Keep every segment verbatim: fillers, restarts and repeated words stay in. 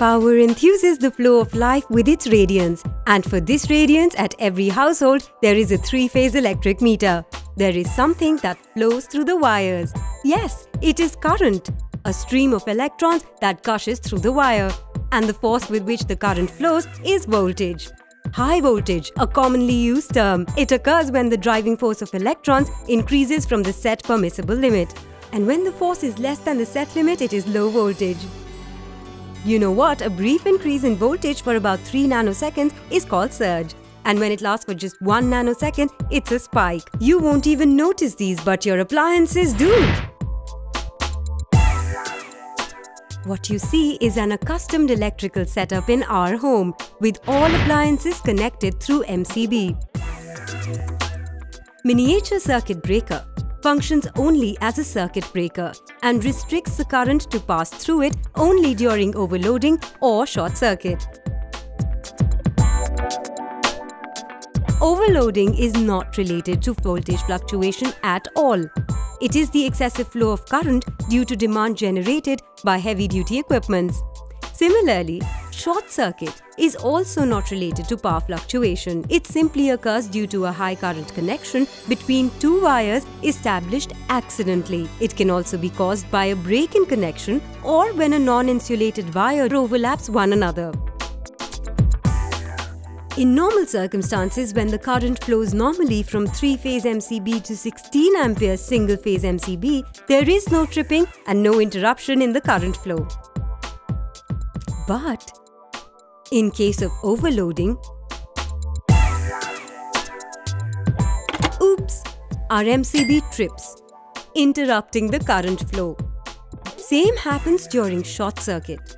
Power enthuses the flow of life with its radiance, and for this radiance at every household there is a three-phase electric meter. There is something that flows through the wires. Yes, it is current, a stream of electrons that gushes through the wire, and the force with which the current flows is voltage. High voltage, a commonly used term, it occurs when the driving force of electrons increases from the set permissible limit. And when the force is less than the set limit, it is low voltage. You know what? A brief increase in voltage for about three nanoseconds is called surge. And when it lasts for just one nanosecond, it's a spike. You won't even notice these, but your appliances do. What you see is an accustomed electrical setup in our home, with all appliances connected through M C B. Miniature circuit breaker functions only as a circuit breaker and restricts the current to pass through it only during overloading or short circuit. Overloading is not related to voltage fluctuation at all. It is the excessive flow of current due to demand generated by heavy-duty equipments. Similarly, short circuit is also not related to power fluctuation. It simply occurs due to a high current connection between two wires established accidentally. It can also be caused by a break in connection or when a non-insulated wire overlaps one another. In normal circumstances, when the current flows normally from three-phase M C B to sixteen ampere single-phase M C B, there is no tripping and no interruption in the current flow. But in case of overloading, oops, R M C B trips, interrupting the current flow. Same happens during short circuit.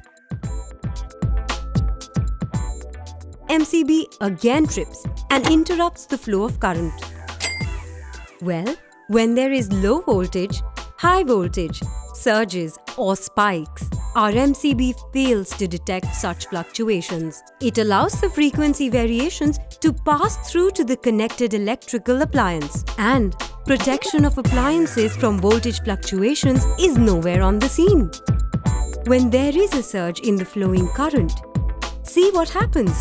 M C B again trips and interrupts the flow of current. Well, when there is low voltage, high voltage, surges or spikes, R M C B fails to detect such fluctuations. It allows the frequency variations to pass through to the connected electrical appliance, and protection of appliances from voltage fluctuations is nowhere on the scene. When there is a surge in the flowing current, see what happens.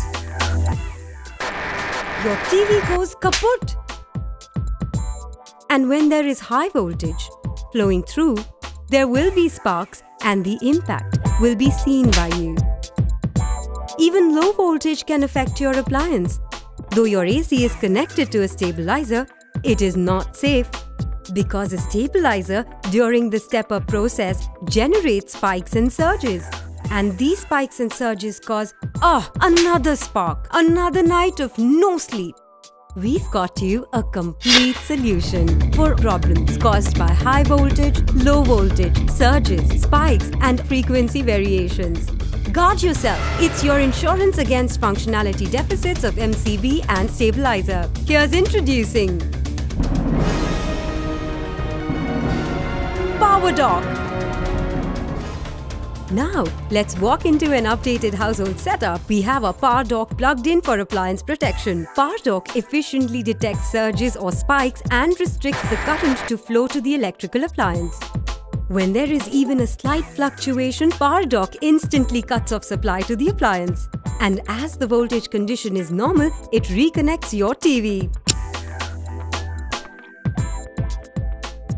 Your T V goes kaput. And when there is high voltage flowing through, there will be sparks and the impact will be seen by you. Even low voltage can affect your appliance. Though your A C is connected to a stabilizer, it is not safe, because a stabilizer during the step-up process generates spikes and surges. And these spikes and surges cause, ah, oh, another spark, another night of no sleep. We've got you a complete solution for problems caused by high voltage, low voltage, surges, spikes and frequency variations. Guard yourself. It's your insurance against functionality deficits of M C B and stabilizer. Here's introducing PowerDock. Now, let's walk into an updated household setup. We have our PowerDock plugged in for appliance protection. PowerDock efficiently detects surges or spikes and restricts the current to flow to the electrical appliance. When there is even a slight fluctuation, PowerDock instantly cuts off supply to the appliance. And as the voltage condition is normal, it reconnects your T V.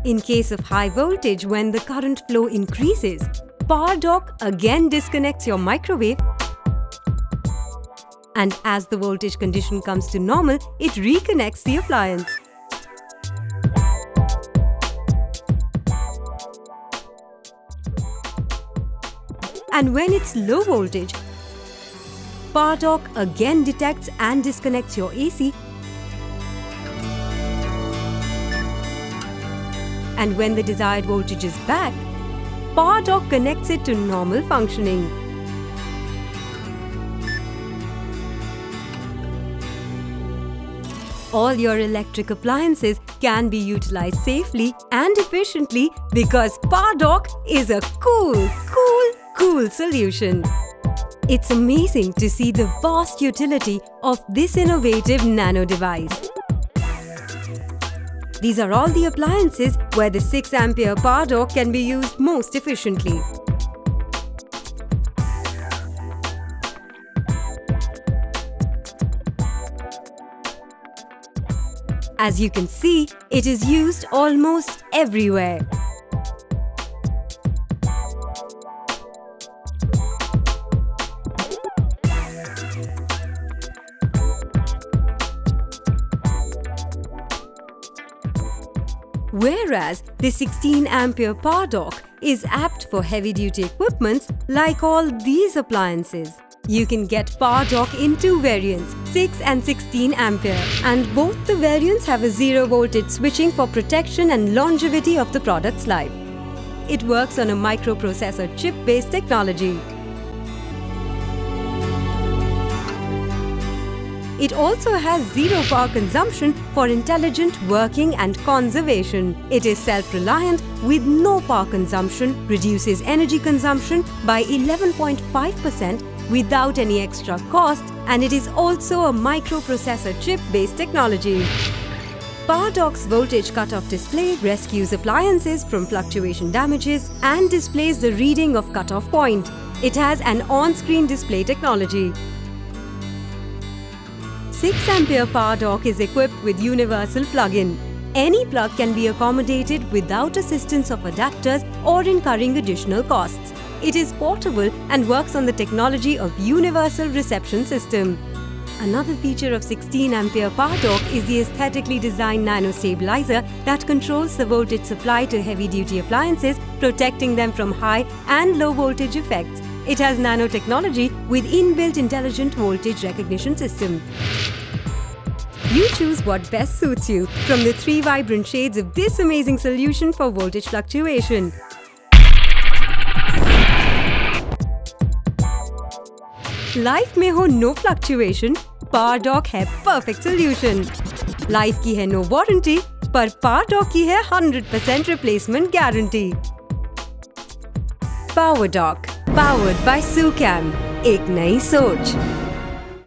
In case of high voltage, when the current flow increases, PowerDock again disconnects your microwave, and as the voltage condition comes to normal, it reconnects the appliance. And when it's low voltage, PowerDock again detects and disconnects your A C. And when the desired voltage is back, PowerDock connects it to normal functioning. All your electric appliances can be utilized safely and efficiently because PowerDock is a cool, cool, cool solution. It's amazing to see the vast utility of this innovative nano device. These are all the appliances where the six ampere PowerDock can be used most efficiently. As you can see, it is used almost everywhere. Whereas the sixteen ampere PowerDock is apt for heavy-duty equipments like all these appliances. You can get PowerDock in two variants, six and sixteen ampere, and both the variants have a zero voltage switching for protection and longevity of the product's life. It works on a microprocessor chip-based technology. It also has zero power consumption for intelligent working and conservation. It is self-reliant with no power consumption, reduces energy consumption by eleven point five percent without any extra cost, and it is also a microprocessor chip-based technology. PowerDock's Voltage Cut-Off Display rescues appliances from fluctuation damages and displays the reading of cut-off point. It has an on-screen display technology. six ampere PowerDock is equipped with universal plug-in. Any plug can be accommodated without assistance of adapters or incurring additional costs. It is portable and works on the technology of universal reception system. Another feature of sixteen ampere PowerDock is the aesthetically designed nanostabilizer that controls the voltage supply to heavy-duty appliances, protecting them from high and low voltage effects. It has nanotechnology with inbuilt intelligent voltage recognition system. You choose what best suits you from the three vibrant shades of this amazing solution for voltage fluctuation. Life mein ho no fluctuation, PowerDock hai perfect solution. Life ki hai no warranty, par PowerDock ki hai one hundred percent replacement guarantee. PowerDock, powered by SuCam, ek nayi soch.